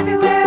everywhere.